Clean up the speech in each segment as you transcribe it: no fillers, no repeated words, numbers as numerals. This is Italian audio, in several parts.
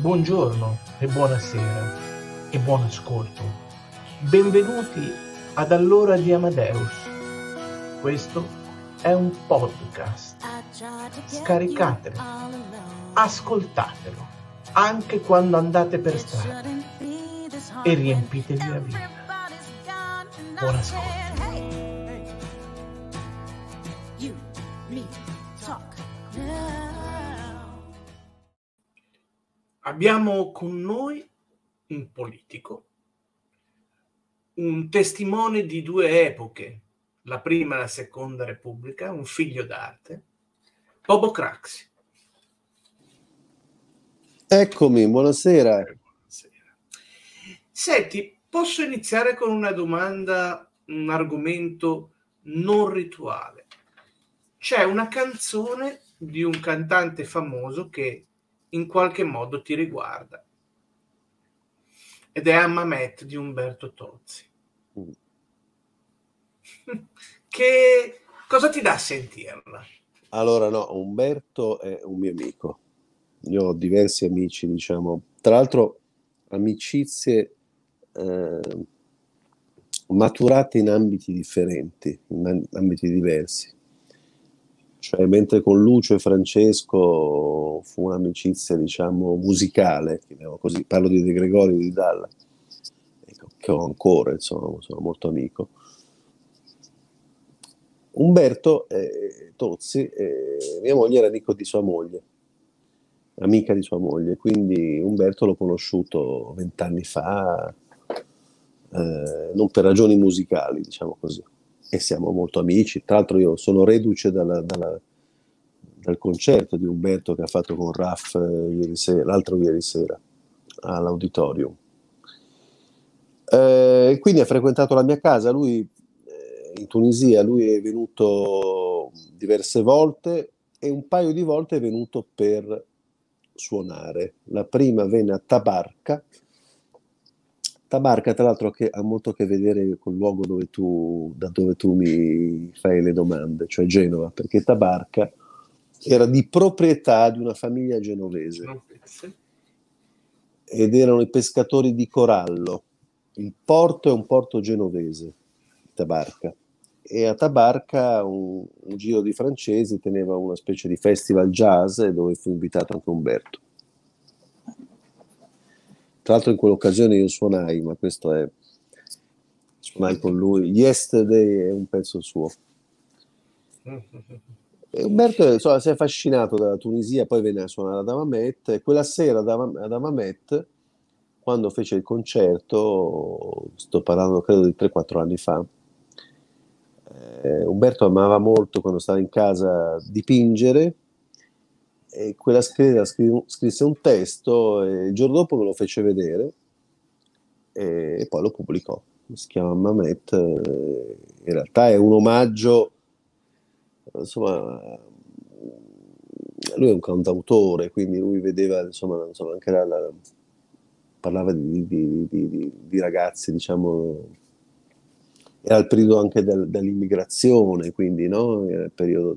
Buongiorno e buonasera e buon ascolto. Benvenuti ad All'ora di Amadeus. Questo è un podcast. Scaricatelo, ascoltatelo anche quando andate per strada e riempitevi la vita. Buon ascolto. Abbiamo con noi un politico, un testimone di due epoche, la prima e la seconda Repubblica, un figlio d'arte, Bobo Craxi. Eccomi, buonasera. Buonasera. Senti, posso iniziare con una domanda, un argomento non rituale. C'è una canzone di un cantante famoso che in qualche modo ti riguarda, ed è Hammamet di Umberto Tozzi. Che cosa ti dà a sentirla? Allora, no, Umberto è un mio amico, io ho diversi amici, diciamo, tra l'altro amicizie maturate in ambiti differenti, in ambiti diversi. Cioè, mentre con Lucio e Francesco fu un'amicizia, diciamo, musicale, così, parlo di De Gregori e di Dalla, che ho ancora, insomma, sono molto amico. Umberto Tozzi, mia moglie era amico di sua moglie, amica di sua moglie, quindi Umberto l'ho conosciuto 20 anni fa, non per ragioni musicali, diciamo così. E siamo molto amici, tra l'altro io sono reduce dal concerto di Umberto che ha fatto con Raff l'altro ieri sera all'auditorium. Quindi ha frequentato la mia casa, lui in Tunisia, lui è venuto diverse volte e un paio di volte è venuto per suonare. La prima venne a Tabarka, tra l'altro, che ha molto a che vedere col luogo da dove tu mi fai le domande, cioè Genova, perché Tabarka era di proprietà di una famiglia genovese ed erano i pescatori di corallo. Il porto è un porto genovese, Tabarka, e a Tabarka un giro di francesi teneva una specie di festival jazz dove fu invitato anche Umberto. Tra l'altro in quell'occasione io suonai, ma questo è, suonai con lui, Yesterday è un pezzo suo. E Umberto, insomma, si è affascinato dalla Tunisia, poi venne a suonare ad Hammamet, e quella sera ad Hammamet, quando fece il concerto, sto parlando credo di 3-4 anni fa, Umberto amava molto, quando stava in casa, dipingere, e quella sera scrisse un testo e il giorno dopo me lo fece vedere e poi lo pubblicò. Si chiama Hammamet, in realtà è un omaggio, insomma, lui è un cantautore, quindi lui vedeva, insomma anche parlava di ragazzi, diciamo, era il periodo anche dell'immigrazione, quindi, no? Era il periodo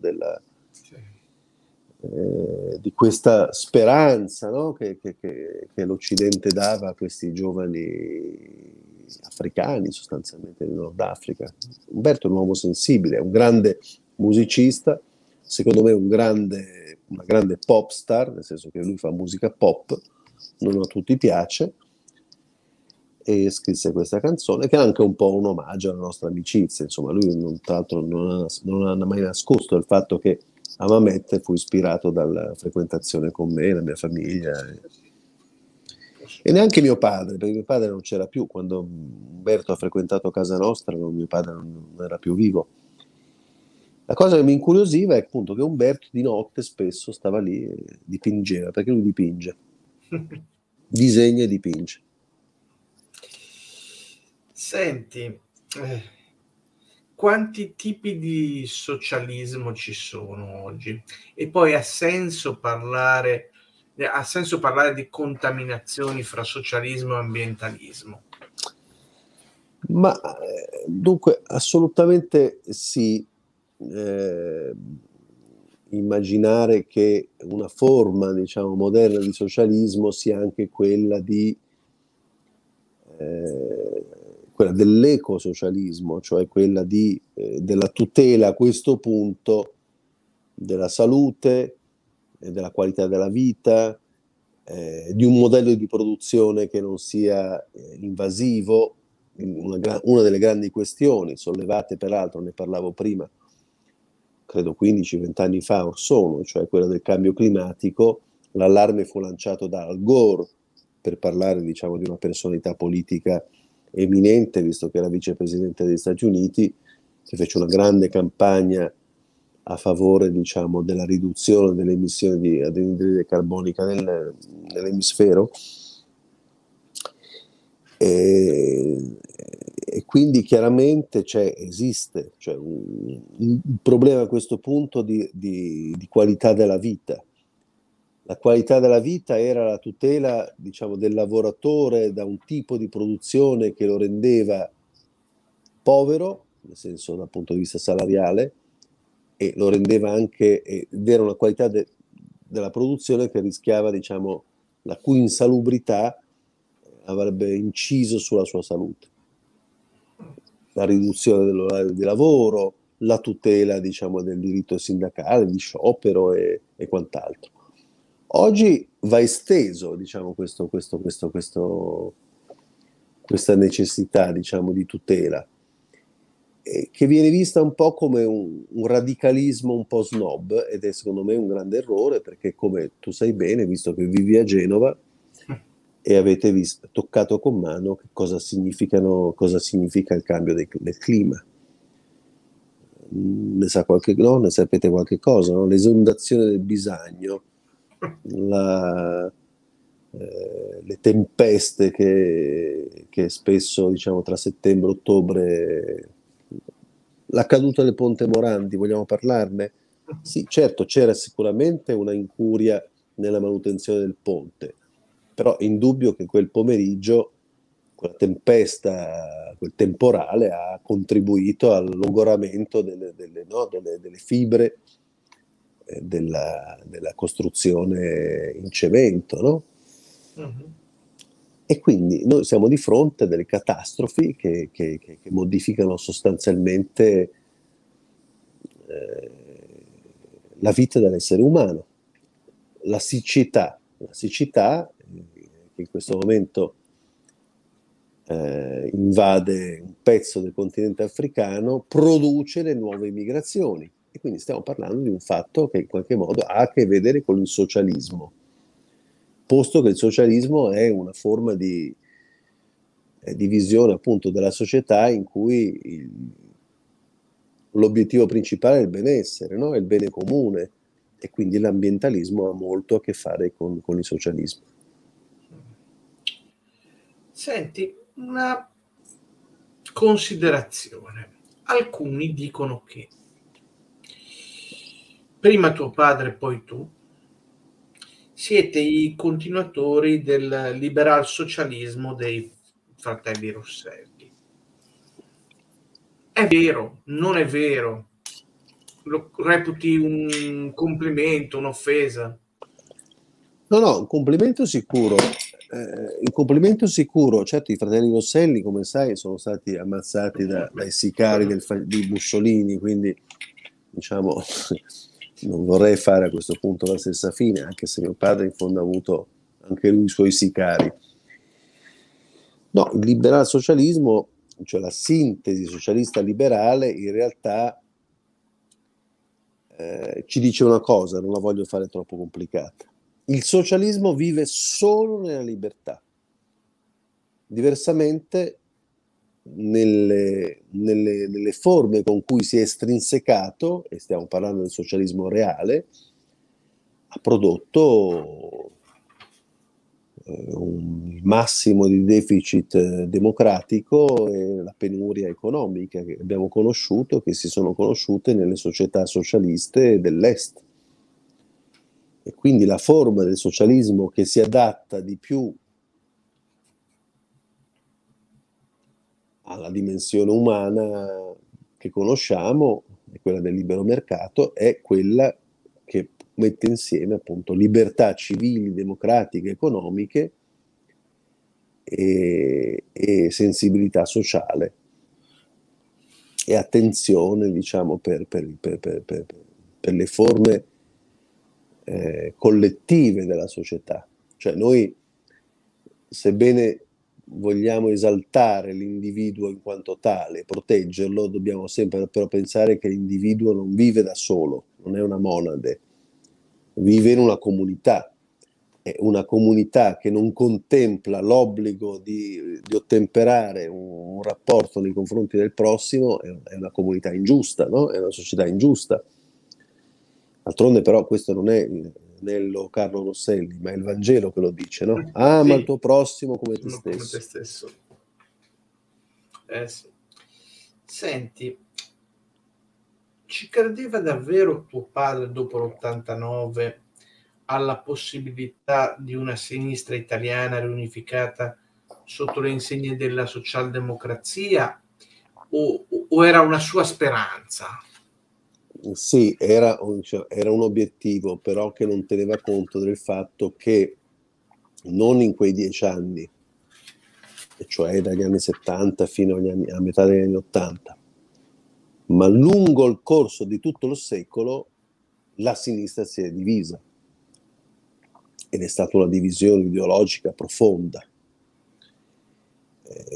di questa speranza, no? che l'Occidente dava a questi giovani africani, sostanzialmente del Nord Africa. Umberto è un uomo sensibile, è un grande musicista, secondo me una grande pop star, nel senso che lui fa musica pop, non a tutti piace, e scrisse questa canzone che è anche un po' un omaggio alla nostra amicizia. Insomma, lui tra l'altro non ha mai nascosto il fatto che Hammamet fu ispirato dalla frequentazione con me, la mia famiglia, e neanche mio padre, perché mio padre non c'era più quando Umberto ha frequentato casa nostra, mio padre non era più vivo. La cosa che mi incuriosiva è appunto che Umberto di notte spesso stava lì e dipingeva, perché lui dipinge, disegna e dipinge. Senti, quanti tipi di socialismo ci sono oggi? E poi ha senso parlare di contaminazioni fra socialismo e ambientalismo? Ma dunque assolutamente sì. immaginare che una forma, diciamo, moderna di socialismo sia anche quella di quella dell'ecosocialismo, cioè quella di, della tutela a questo punto della salute, della qualità della vita, di un modello di produzione che non sia invasivo. Una delle grandi questioni sollevate, peraltro ne parlavo prima, credo 15-20 anni fa o sono, cioè quella del cambio climatico. L'allarme fu lanciato da Al Gore, per parlare, diciamo, di una personalità politica eminente, visto che era vicepresidente degli Stati Uniti, che fece una grande campagna a favore, diciamo, della riduzione delle emissioni di anidride carbonica nell'emisfero, e quindi chiaramente esiste un problema a questo punto di qualità della vita. La qualità della vita era la tutela, diciamo, del lavoratore da un tipo di produzione che lo rendeva povero, nel senso dal punto di vista salariale, e lo rendeva anche, ed era una qualità della produzione che rischiava, diciamo, la cui insalubrità avrebbe inciso sulla sua salute. La riduzione dell'orario di lavoro, la tutela, diciamo, del diritto sindacale, di sciopero e quant'altro. Oggi va esteso, diciamo, questa necessità, diciamo, di tutela, che viene vista un po' come un radicalismo un po' snob, ed è secondo me un grande errore, perché, come tu sai bene, visto che vivi a Genova e avete toccato con mano che cosa significa il cambio del clima. Ne sapete qualche cosa, no? L'esondazione del Bisagno, le tempeste che spesso, diciamo, tra settembre e ottobre, la caduta del ponte Morandi, vogliamo parlarne? Sì, certo, c'era sicuramente una incuria nella manutenzione del ponte, però è indubbio che quel pomeriggio, quella tempesta, quel temporale ha contribuito al logoramento delle fibre della costruzione in cemento, no? Uh-huh. E quindi noi siamo di fronte a delle catastrofi che modificano sostanzialmente la vita dell'essere umano. La siccità che in questo momento invade un pezzo del continente africano, produce le nuove migrazioni. E quindi stiamo parlando di un fatto che in qualche modo ha a che vedere con il socialismo, posto che il socialismo è una forma di visione, appunto, della società in cui l'obiettivo principale è il benessere, no? È il bene comune, e quindi l'ambientalismo ha molto a che fare con il socialismo. Senti, una considerazione. Alcuni dicono che prima tuo padre, poi tu, siete i continuatori del liberal socialismo dei fratelli Rosselli. È vero? Non è vero? Lo reputi un complimento, un'offesa? No, un complimento sicuro. Un complimento sicuro. Certo, i fratelli Rosselli, come sai, sono stati ammazzati dai sicari di Mussolini, quindi, diciamo, non vorrei fare a questo punto la stessa fine, anche se mio padre in fondo ha avuto anche lui i suoi sicari. No, il liberal socialismo, cioè la sintesi socialista liberale, in realtà ci dice una cosa, non la voglio fare troppo complicata. Il socialismo vive solo nella libertà. Diversamente, nelle forme con cui si è estrinsecato, e stiamo parlando del socialismo reale, ha prodotto un massimo di deficit democratico e la penuria economica che abbiamo conosciuto, che si sono conosciute nelle società socialiste dell'Est. E quindi la forma del socialismo che si adatta di più alla dimensione umana che conosciamo, è quella del libero mercato, è quella mette insieme appunto libertà civili, democratiche, economiche e sensibilità sociale e attenzione, diciamo, per le forme collettive della società. Cioè noi, sebbene vogliamo esaltare l'individuo in quanto tale, proteggerlo, dobbiamo sempre però pensare che l'individuo non vive da solo, non è una monade, vive in una comunità, è una comunità che non contempla l'obbligo di ottemperare un rapporto nei confronti del prossimo, è una comunità ingiusta, no? È una società ingiusta. D'altronde però questo non è nello Carlo Rosselli, ma è il Vangelo che lo dice, no? Ama il tuo prossimo come te stesso. Come te stesso. Sì. Senti, ci credeva davvero tuo padre dopo l'89 alla possibilità di una sinistra italiana riunificata sotto le insegne della socialdemocrazia o era una sua speranza? Sì, era un obiettivo, però che non teneva conto del fatto che non in quei 10 anni, cioè dagli anni 70 fino a metà degli anni 80, ma lungo il corso di tutto il secolo la sinistra si è divisa ed è stata una divisione ideologica profonda,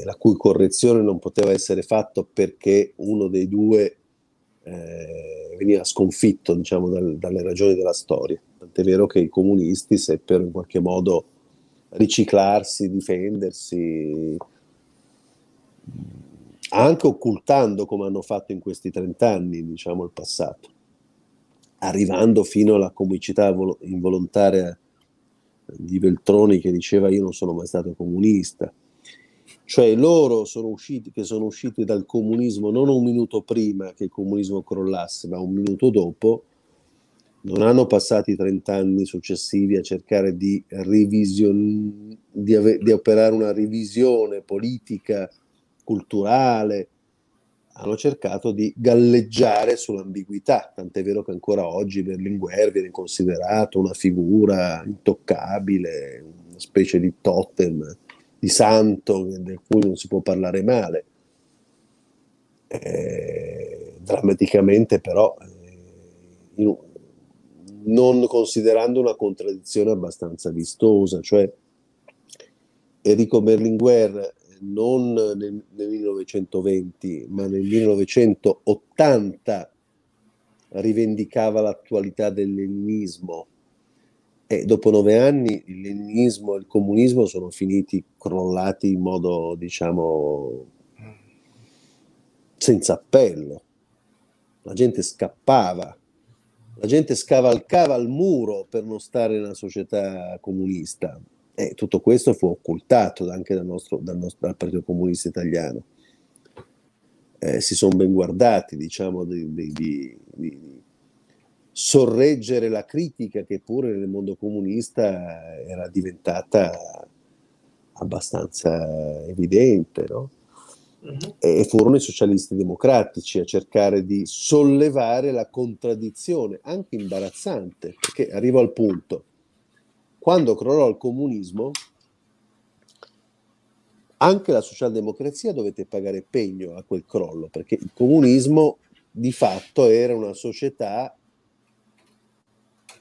la cui correzione non poteva essere fatta perché uno dei due veniva sconfitto, diciamo, dalle ragioni della storia. Tant'è vero che i comunisti seppero in qualche modo riciclarsi, difendersi, anche occultando, come hanno fatto in questi 30 anni, diciamo, il passato, arrivando fino alla comicità involontaria di Veltroni che diceva "io non sono mai stato comunista". Cioè loro sono usciti dal comunismo non un minuto prima che il comunismo crollasse, ma un minuto dopo, non hanno passato i 30 anni successivi a cercare di operare una revisione politica, culturale, hanno cercato di galleggiare sull'ambiguità, tant'è vero che ancora oggi Berlinguer viene considerato una figura intoccabile, una specie di totem, di santo del cui non si può parlare male. Drammaticamente però non considerando una contraddizione abbastanza vistosa, cioè Enrico Berlinguer non nel 1920 ma nel 1980 rivendicava l'attualità del leninismo. E dopo 9 anni il leninismo e il comunismo sono finiti crollati in modo, diciamo, senza appello. La gente scappava, la gente scavalcava il muro per non stare nella società comunista. E tutto questo fu occultato anche dal Partito Comunista Italiano. Si sono ben guardati, diciamo, di sorreggere la critica che pure nel mondo comunista era diventata abbastanza evidente, no? E furono i socialisti democratici a cercare di sollevare la contraddizione, anche imbarazzante, perché arrivo al punto, quando crollò il comunismo anche la socialdemocrazia dovette pagare pegno a quel crollo, perché il comunismo di fatto era una società,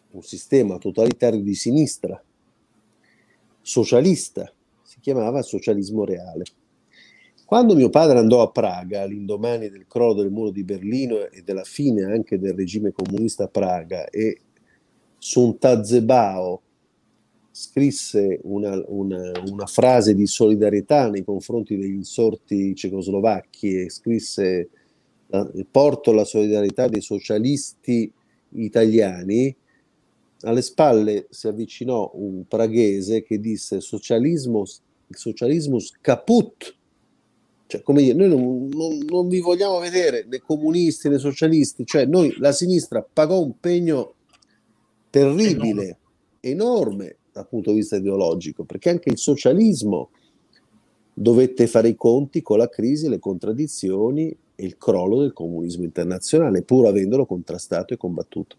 un sistema totalitario di sinistra, socialista, si chiamava socialismo reale. Quando mio padre andò a Praga, all'indomani del crollo del muro di Berlino e della fine anche del regime comunista a Praga, e su un tazebao scrisse una frase di solidarietà nei confronti degli insorti cecoslovacchi e scrisse "Porto la solidarietà dei socialisti italiani", alle spalle si avvicinò un praghese che disse socialismus caput, cioè come dire, noi non vi vogliamo vedere né comunisti né socialisti, cioè noi, la sinistra pagò un pegno terribile, enorme dal punto di vista ideologico, perché anche il socialismo dovette fare i conti con la crisi, le contraddizioni e il crollo del comunismo internazionale, pur avendolo contrastato e combattuto.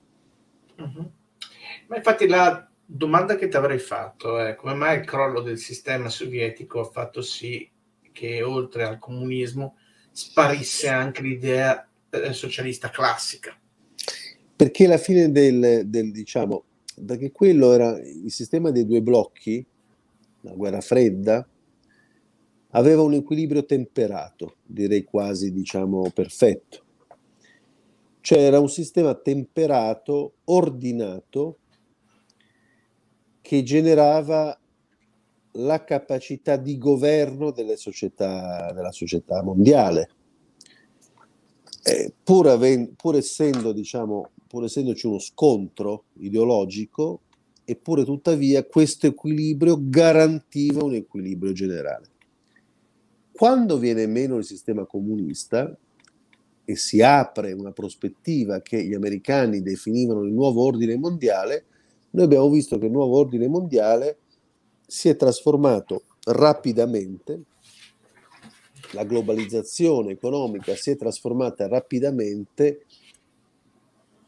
Ma infatti la domanda che ti avrei fatto è come mai il crollo del sistema sovietico ha fatto sì che oltre al comunismo sparisse anche l'idea socialista classica. Perché alla fine diciamo, perché quello era il sistema dei due blocchi, la guerra fredda, aveva un equilibrio temperato, direi quasi, diciamo, perfetto. Cioè era un sistema temperato, ordinato, che generava la capacità di governo della società mondiale. Pur essendoci uno scontro ideologico, eppure tuttavia questo equilibrio garantiva un equilibrio generale. Quando viene meno il sistema comunista e si apre una prospettiva che gli americani definivano il nuovo ordine mondiale, noi abbiamo visto che il nuovo ordine mondiale si è trasformato rapidamente, la globalizzazione economica si è trasformata rapidamente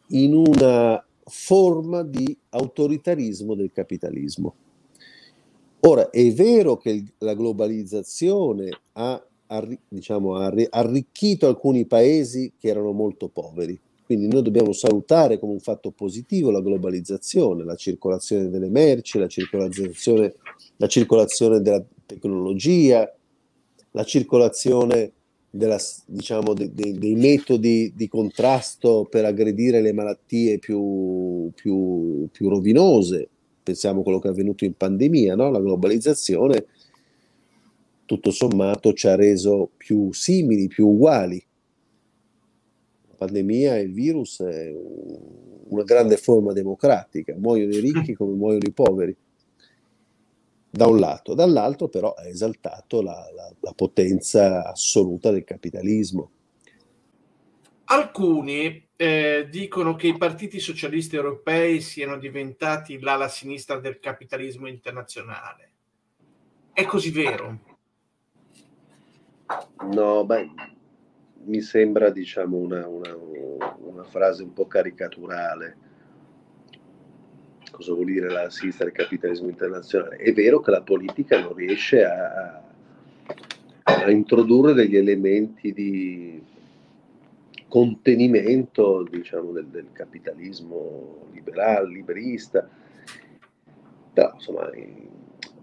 in una forma di autoritarismo del capitalismo. Ora, è vero che la globalizzazione ha arricchito alcuni paesi che erano molto poveri, quindi noi dobbiamo salutare come un fatto positivo la globalizzazione, la circolazione delle merci, la circolazione della tecnologia, la circolazione dei metodi di contrasto per aggredire le malattie più rovinose. Pensiamo a quello che è avvenuto in pandemia, no? La globalizzazione tutto sommato ci ha reso più simili, più uguali. La pandemia e il virus è una grande forma democratica, muoiono i ricchi come muoiono i poveri. Da un lato, dall'altro però ha esaltato la potenza assoluta del capitalismo. Alcuni dicono che i partiti socialisti europei siano diventati l'ala sinistra del capitalismo internazionale. È così vero? No, beh, mi sembra, diciamo, una frase un po' caricaturale. Cosa vuol dire la sinistra del capitalismo internazionale? È vero che la politica non riesce a introdurre degli elementi di contenimento, diciamo, del capitalismo liberista, però insomma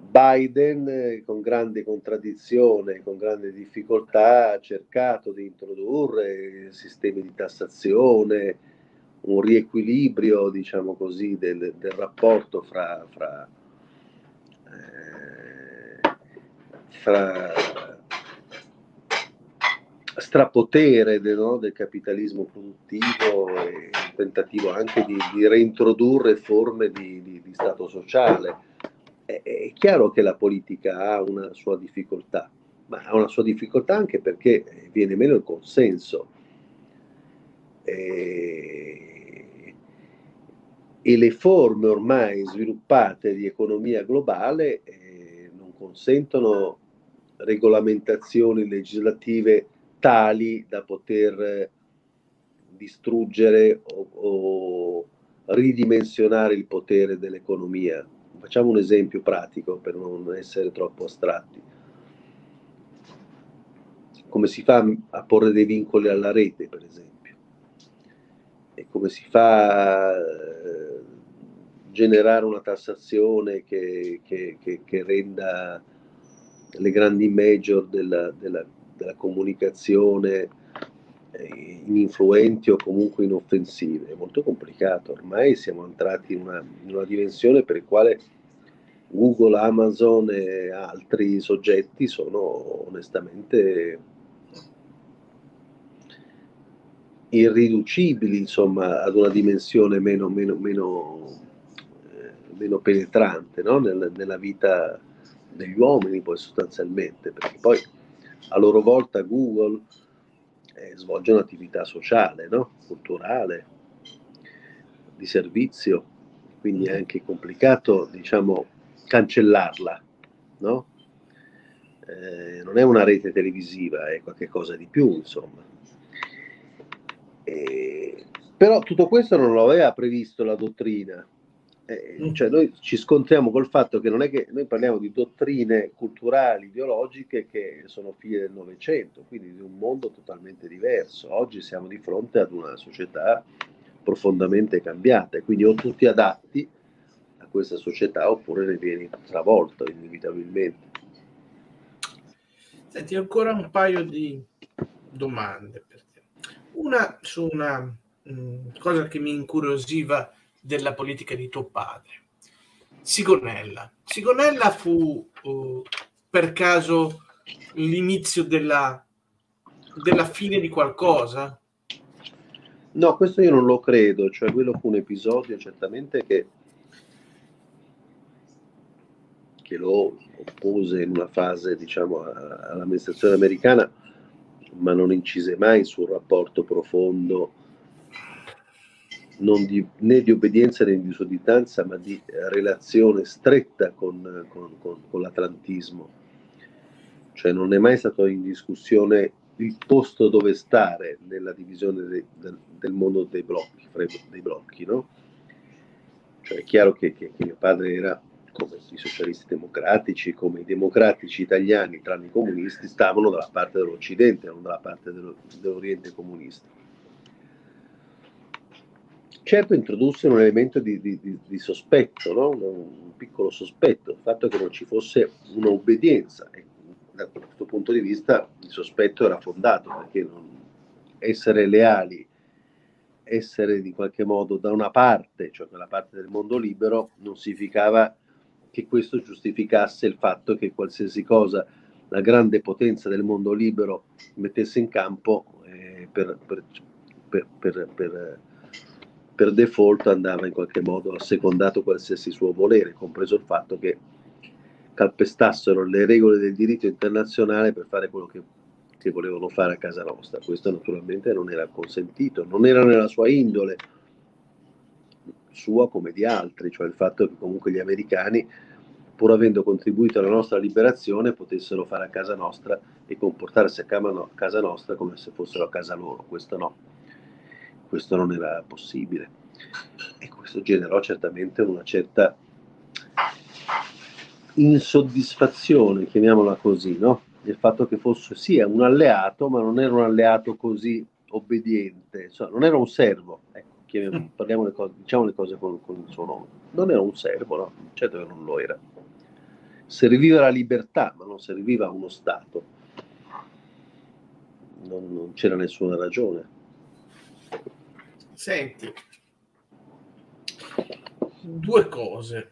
Biden con grande contraddizione, con grande difficoltà ha cercato di introdurre sistemi di tassazione, un riequilibrio, diciamo così, del rapporto fra strapotere del capitalismo produttivo e un tentativo anche di reintrodurre forme di stato sociale. È chiaro che la politica ha una sua difficoltà, ma ha una sua difficoltà anche perché viene meno il consenso. E le forme ormai sviluppate di economia globale non consentono regolamentazioni legislative tali da poter distruggere o ridimensionare il potere dell'economia. Facciamo un esempio pratico per non essere troppo astratti. Come si fa a porre dei vincoli alla rete, per esempio? E come si fa a generare una tassazione che renda le grandi major della comunicazione ininfluenti o comunque inoffensive? È molto complicato, ormai siamo entrati in una dimensione per la quale Google, Amazon e altri soggetti sono onestamente irriducibili, insomma, ad una dimensione meno penetrante, no? Nella vita degli uomini, poi, sostanzialmente, perché poi a loro volta Google svolge un'attività sociale, no? Culturale, di servizio, quindi è anche complicato, diciamo, cancellarla, no? Non è una rete televisiva, è qualcosa di più, insomma. Però tutto questo non lo aveva previsto la dottrina, Cioè noi ci scontriamo col fatto che non è che noi parliamo di dottrine culturali, ideologiche che sono figlie del Novecento, quindi di un mondo totalmente diverso. Oggi siamo di fronte ad una società profondamente cambiata, e quindi o tutti adatti a questa società oppure ne vieni travolto inevitabilmente. Senti, ancora un paio di domande per te. Una su una cosa che mi incuriosiva della politica di tuo padre. Sigonella. Sigonella fu per caso l'inizio della fine di qualcosa? No, questo io non lo credo, cioè quello fu un episodio certamente che lo oppose in una fase, diciamo, all'amministrazione americana, ma non incise mai sul rapporto profondo né di obbedienza né di sudditanza, ma di relazione stretta con l'atlantismo. Cioè non è mai stato in discussione il posto dove stare nella divisione del mondo dei blocchi, no? Cioè è chiaro che mio padre era, come i socialisti democratici, come i democratici italiani, tranne i comunisti, stavano dalla parte dell'Occidente, non dalla parte dell'Oriente comunista. Certo introdusse un elemento di sospetto, no? Un piccolo sospetto, il fatto che non ci fosse un'obbedienza. Da questo punto di vista il sospetto era fondato, perché essere leali, essere in qualche modo da una parte, cioè quella parte del mondo libero, non significava che questo giustificasse il fatto che qualsiasi cosa la grande potenza del mondo libero mettesse in campo per default andava in qualche modo assecondato qualsiasi suo volere, compreso il fatto che calpestassero le regole del diritto internazionale per fare quello che volevano fare a casa nostra. Questo naturalmente non era consentito, non era nella sua indole, sua come di altri, cioè il fatto che comunque gli americani, pur avendo contribuito alla nostra liberazione, potessero fare a casa nostra e comportarsi a casa nostra come se fossero a casa loro. Questo no. Questo non era possibile, e questo generò certamente una certa insoddisfazione, chiamiamola così, no? Del fatto che fosse sì un alleato, ma non era un alleato così obbediente, insomma, non era un servo, ecco, parliamo le cose, diciamo le cose con il suo nome, non era un servo, no? Certo che non lo era, serviva la libertà, ma non serviva uno Stato, non c'era nessuna ragione. Senti, due cose.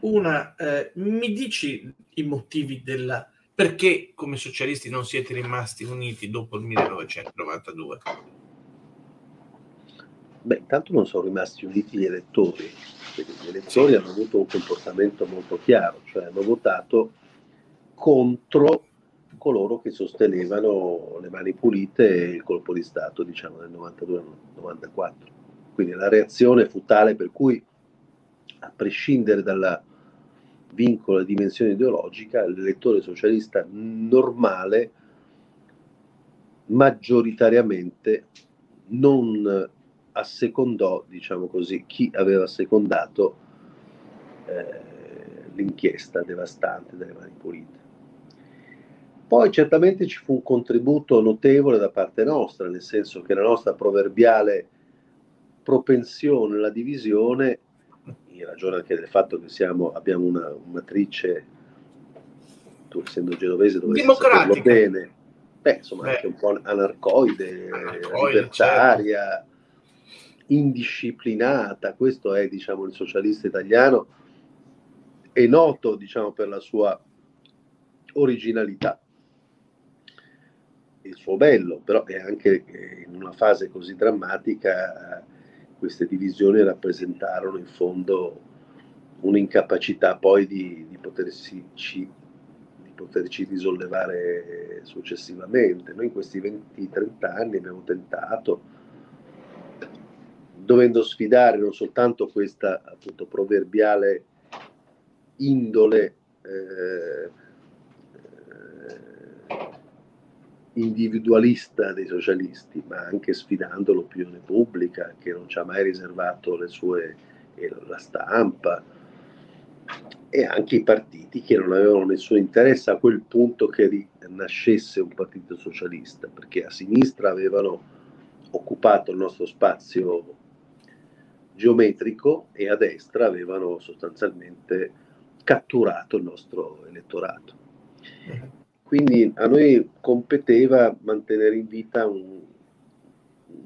Una, mi dici i motivi perché come socialisti non siete rimasti uniti dopo il 1992? Beh, intanto non sono rimasti uniti gli elettori, perché gli elettori hanno avuto un comportamento molto chiaro, cioè hanno votato contro coloro che sostenevano le mani pulite e il colpo di Stato, diciamo, nel 92-94. Quindi la reazione fu tale per cui, a prescindere dalla vincola dimensione ideologica, l'elettore socialista normale maggioritariamente non assecondò, diciamo così, chi aveva assecondato l'inchiesta devastante delle mani pulite. Poi certamente ci fu un contributo notevole da parte nostra, nel senso che la nostra proverbiale propensione alla divisione, in ragione anche del fatto che abbiamo una matrice, tu essendo genovese dovresti saperlo bene, beh, insomma, anche un po' anarcoide, libertaria, certo, indisciplinata. Questo è, diciamo, il socialista italiano, è noto, diciamo, per la sua originalità, il suo bello, però è anche in una fase così drammatica queste divisioni rappresentarono in fondo un'incapacità poi di poterci risollevare successivamente. Noi in questi 20-30 anni abbiamo tentato, dovendo sfidare non soltanto questa appunto proverbiale indole individualista dei socialisti, ma anche sfidando l'opinione pubblica, che non ci ha mai riservato le sue e la stampa e anche i partiti che non avevano nessun interesse a quel punto che nascesse un partito socialista, perché a sinistra avevano occupato il nostro spazio geometrico e a destra avevano sostanzialmente catturato il nostro elettorato. Quindi a noi competeva mantenere in vita un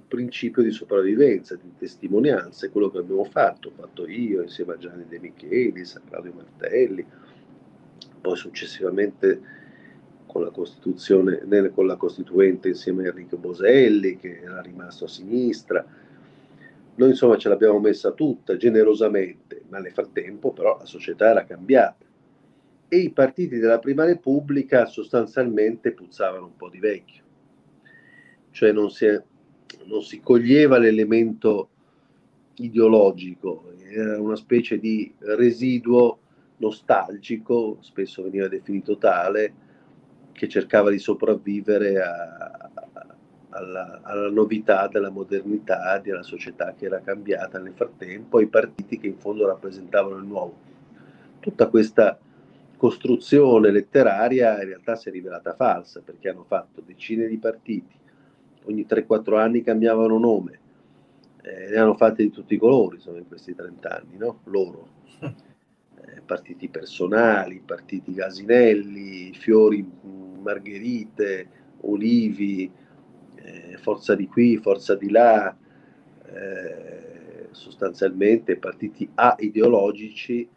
principio di sopravvivenza, di testimonianza, quello che abbiamo fatto io insieme a Gianni De Michelis, a Claudio Martelli, poi successivamente con la Costituzione, con la Costituente insieme a Enrico Boselli che era rimasto a sinistra. Noi insomma ce l'abbiamo messa tutta generosamente, ma nel frattempo però la società era cambiata e i partiti della Prima Repubblica sostanzialmente puzzavano un po' di vecchio, cioè non si coglieva l'elemento ideologico, era una specie di residuo nostalgico, spesso veniva definito tale, che cercava di sopravvivere alla novità della modernità, della società che era cambiata nel frattempo, ai partiti che in fondo rappresentavano il nuovo. Tutta questa costruzione letteraria in realtà si è rivelata falsa, perché hanno fatto decine di partiti, ogni 3-4 anni cambiavano nome, ne hanno fatte di tutti i colori, insomma, in questi 30 anni, no? Loro. Partiti personali, partiti Gasinelli, Fiori, Margherite, Olivi, forza di qui, forza di là, sostanzialmente partiti aideologici,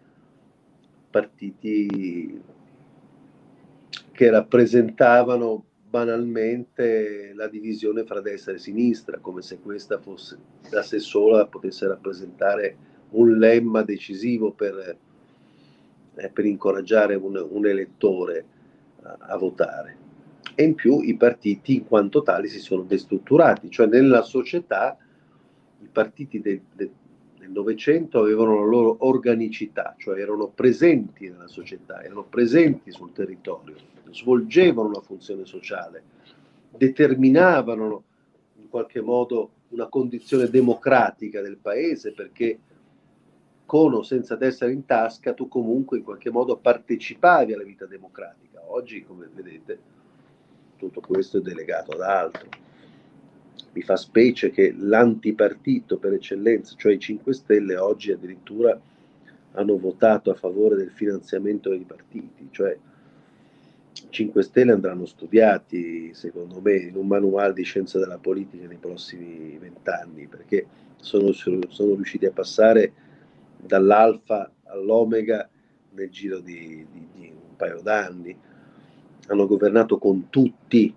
partiti che rappresentavano banalmente la divisione fra destra e sinistra, come se questa fosse da sé sola potesse rappresentare un lemma decisivo per incoraggiare un elettore a votare. E in più i partiti in quanto tali si sono destrutturati, cioè nella società i partiti del Novecento avevano la loro organicità, cioè erano presenti nella società, erano presenti sul territorio, svolgevano una funzione sociale, determinavano in qualche modo una condizione democratica del paese, perché con o senza tessera in tasca tu comunque in qualche modo partecipavi alla vita democratica. Oggi, come vedete, tutto questo è delegato ad altro. Mi fa specie che l'antipartito per eccellenza, cioè i 5 Stelle, oggi addirittura hanno votato a favore del finanziamento dei partiti, cioè i 5 Stelle andranno studiati, secondo me, in un manuale di scienza della politica nei prossimi 20 anni, perché sono riusciti a passare dall'alfa all'omega nel giro di un paio d'anni. Hanno governato con tutti,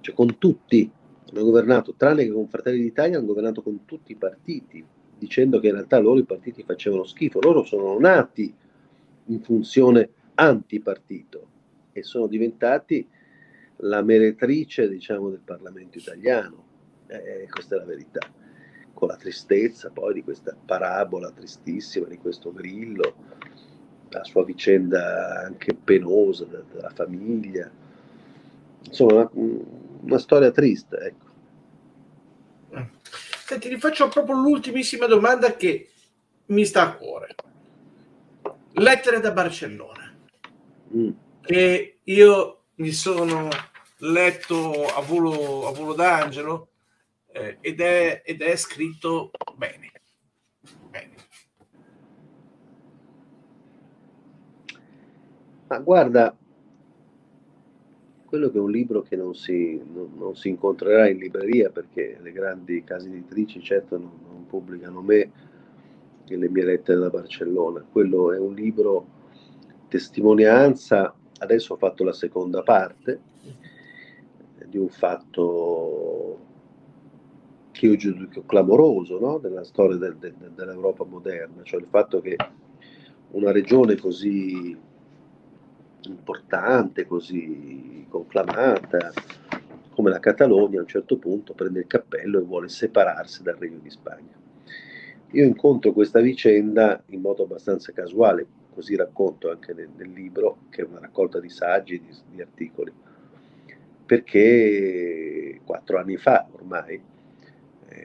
cioè con tutti hanno governato, tranne che con Fratelli d'Italia, hanno governato con tutti i partiti, dicendo che in realtà loro i partiti facevano schifo. Loro sono nati in funzione antipartito e sono diventati la meretrice, diciamo, del Parlamento italiano. Questa è la verità, con la tristezza poi di questa parabola tristissima di questo Grillo, la sua vicenda anche penosa della famiglia, insomma una storia triste, ecco. Senti, ti faccio proprio l'ultimissima domanda che mi sta a cuore. Lettere da Barcellona, che io mi sono letto a volo d'angelo, ed è scritto bene. Ma guarda, quello che è un libro che non si incontrerà in libreria, perché le grandi case editrici certo non pubblicano me e le mie lettere da Barcellona. Quello è un libro testimonianza. Adesso ho fatto la seconda parte di un fatto che io giudico clamoroso, no? Della storia dell'Europa moderna, cioè il fatto che una regione così importante, così conclamata come la Catalogna, a un certo punto prende il cappello e vuole separarsi dal Regno di Spagna. Io incontro questa vicenda in modo abbastanza casuale, così racconto anche nel libro, che è una raccolta di saggi, di articoli, perché 4 anni fa ormai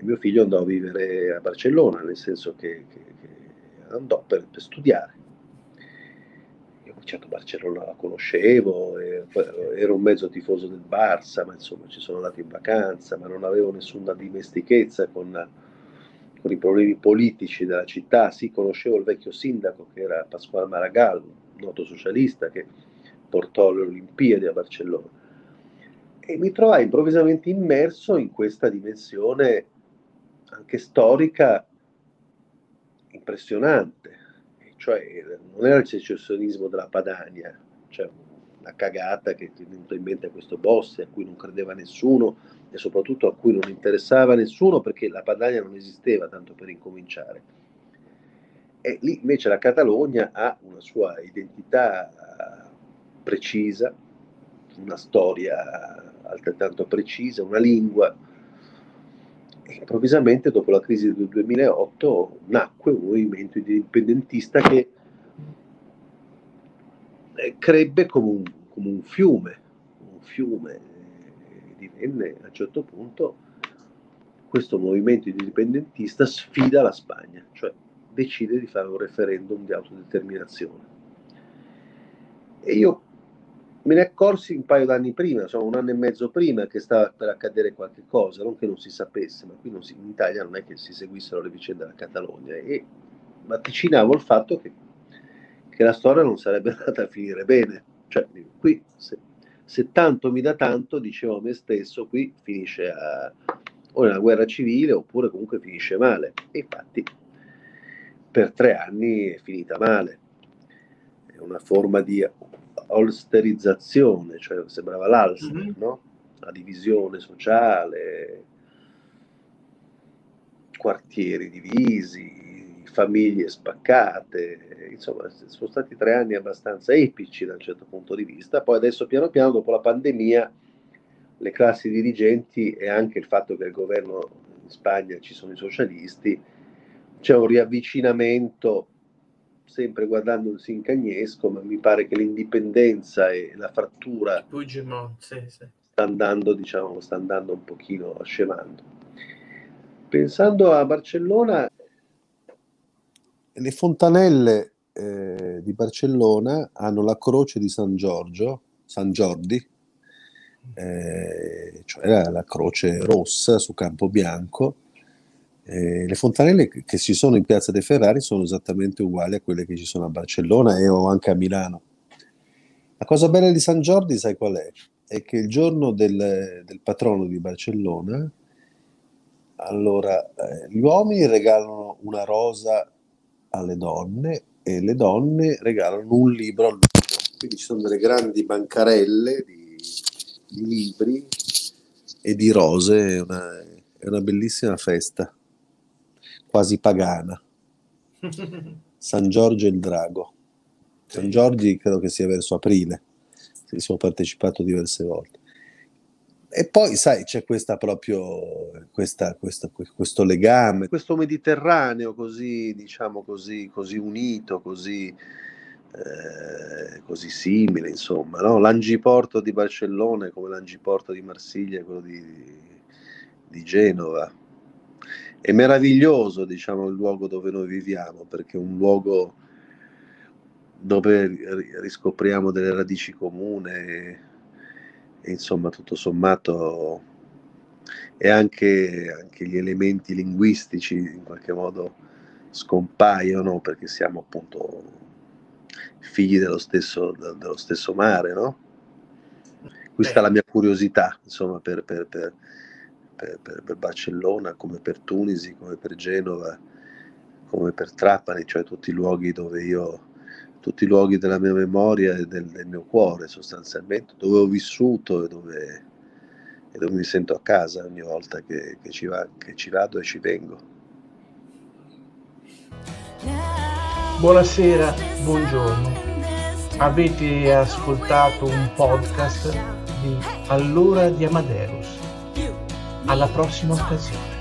mio figlio andò a vivere a Barcellona, nel senso che andò per studiare. Io certo Barcellona la conoscevo, ero un mezzo tifoso del Barça, ma insomma ci sono andato in vacanza, ma non avevo nessuna dimestichezza con i problemi politici della città. Sì, conoscevo il vecchio sindaco che era Pasquale Maragall, noto socialista che portò le Olimpiadi a Barcellona. E mi trovai improvvisamente immerso in questa dimensione anche storica impressionante, cioè non era il secessionismo della Padania, cioè una cagata che è venuta in mente a questo boss, a cui non credeva nessuno e soprattutto a cui non interessava nessuno, perché la Padania non esisteva, tanto per incominciare. E lì invece la Catalogna ha una sua identità precisa, una storia altrettanto precisa, una lingua. E improvvisamente, dopo la crisi del 2008, nacque un movimento indipendentista che crebbe come un fiume, e divenne a un certo punto questo movimento indipendentista sfida la Spagna, cioè decide di fare un referendum di autodeterminazione. E io me ne accorsi un paio d'anni prima, insomma un anno e mezzo prima, che stava per accadere qualche cosa, non che non si sapesse, ma qui non si, in Italia non è che si seguissero le vicende della Catalogna, e vaticinavo il fatto che la storia non sarebbe andata a finire bene. Cioè, qui se tanto mi dà tanto, dicevo a me stesso, qui finisce o nella guerra civile oppure comunque finisce male. E infatti per 3 anni è finita male. È una forma di holsterizzazione, cioè sembrava l'Ulster, no? La divisione sociale, quartieri divisi, famiglie spaccate, insomma sono stati 3 anni abbastanza epici da un certo punto di vista. Poi adesso piano piano, dopo la pandemia, le classi dirigenti e anche il fatto che il governo in Spagna ci sono i socialisti, c'è un riavvicinamento, sempre guardandosi in cagnesco, ma mi pare che l'indipendenza e la frattura sta andando un pochino scemando. Pensando a Barcellona, le fontanelle di Barcellona hanno la croce di San Jordi, cioè la croce rossa su campo bianco. Le fontanelle che ci sono in Piazza dei Ferrari sono esattamente uguali a quelle che ci sono a Barcellona e o anche a Milano. La cosa bella di San Jordi, sai qual è? È che il giorno del patrono di Barcellona, allora gli uomini regalano una rosa alle donne e le donne regalano un libro all'uomo. Quindi ci sono delle grandi bancarelle di libri e di rose, è una bellissima festa, quasi pagana. San Giorgio e il Drago. San Giorgi credo che sia verso aprile, ci sono partecipato diverse volte. E poi sai, c'è questa proprio questo legame, questo Mediterraneo così, diciamo così unito, così simile, insomma, no? L'angiporto di Barcellona è come l'angiporto di Marsiglia, quello di Genova. È meraviglioso, diciamo, il luogo dove noi viviamo, perché è un luogo dove riscopriamo delle radici comuni e insomma tutto sommato, e anche gli elementi linguistici in qualche modo scompaiono, perché siamo appunto figli dello stesso mare, no? Questa è la mia curiosità, insomma, per Barcellona, come per Tunisi, come per Genova, come per Trapani, cioè tutti i luoghi della mia memoria e del mio cuore, sostanzialmente, dove ho vissuto e dove mi sento a casa ogni volta che ci vado e ci vengo. Buonasera, buongiorno. Avete ascoltato un podcast di All'ora di Amadeus. Alla prossima occasione.